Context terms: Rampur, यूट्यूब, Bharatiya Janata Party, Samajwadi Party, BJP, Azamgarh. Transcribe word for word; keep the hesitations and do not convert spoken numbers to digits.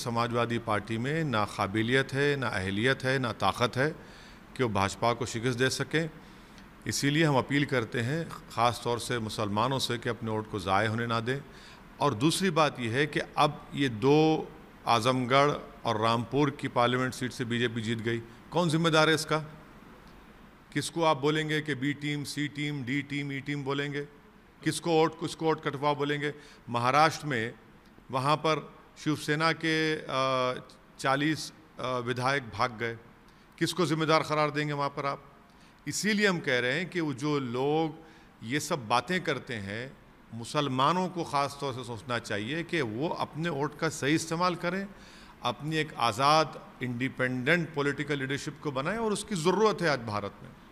Samajwadi party में ना काबिलियत है, ना अहलियत है, ना ताकत है कि वो भाजपा को शिकस्त दे सकें। इसीलिए हम अपील करते हैं ख़ास तौर से मुसलमानों से कि अपने वोट को ज़ाया होने ना दें। और दूसरी बात यह है कि अब ये दो आज़मगढ़ और रामपुर की पार्लियामेंट सीट से बीजेपी जीत गई, कौन जिम्मेदार है इसका? किसको आप बोलेंगे कि B team, C team, D team, E team बोलेंगे? किसको वोट किसको वोट कटवा बोलेंगे? महाराष्ट्र में वहाँ पर शिवसेना के चालीस विधायक भाग गए, किसको जिम्मेदार करार देंगे वहाँ पर आप? इसीलिए हम कह रहे हैं कि वो जो लोग ये सब बातें करते हैं, मुसलमानों को ख़ास तौर से सोचना चाहिए कि वो अपने वोट का सही इस्तेमाल करें, अपनी एक आज़ाद इंडिपेंडेंट पॉलिटिकल लीडरशिप को बनाएं, और उसकी ज़रूरत है आज भारत में।